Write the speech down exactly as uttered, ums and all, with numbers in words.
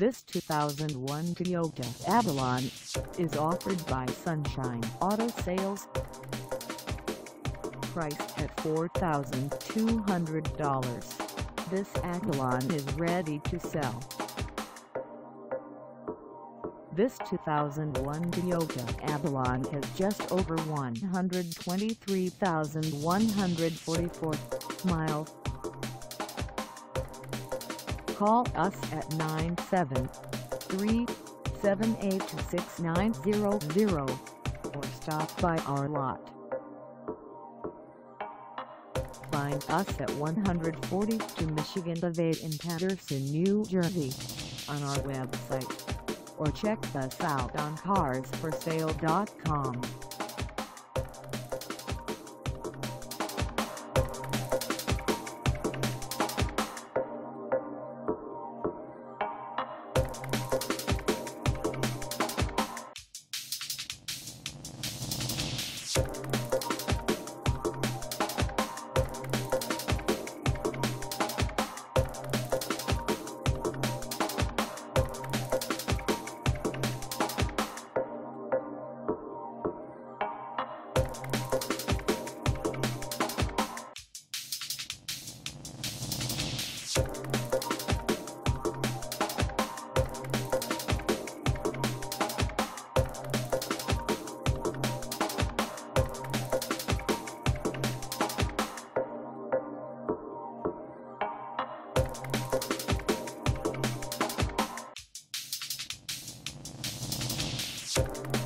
This two thousand one Toyota Avalon is offered by Sunshine Auto Sales. Priced at four thousand two hundred dollars, this Avalon is ready to sell. This two thousand one Toyota Avalon has just over one hundred twenty-three thousand one hundred forty-four miles. Call us at nine seven three, seven eight two, six nine zero zero or stop by our lot. Find us at one forty-two Michigan Ave in Paterson, New Jersey on our website, or check us out on cars for sale dot com. We'll be right back.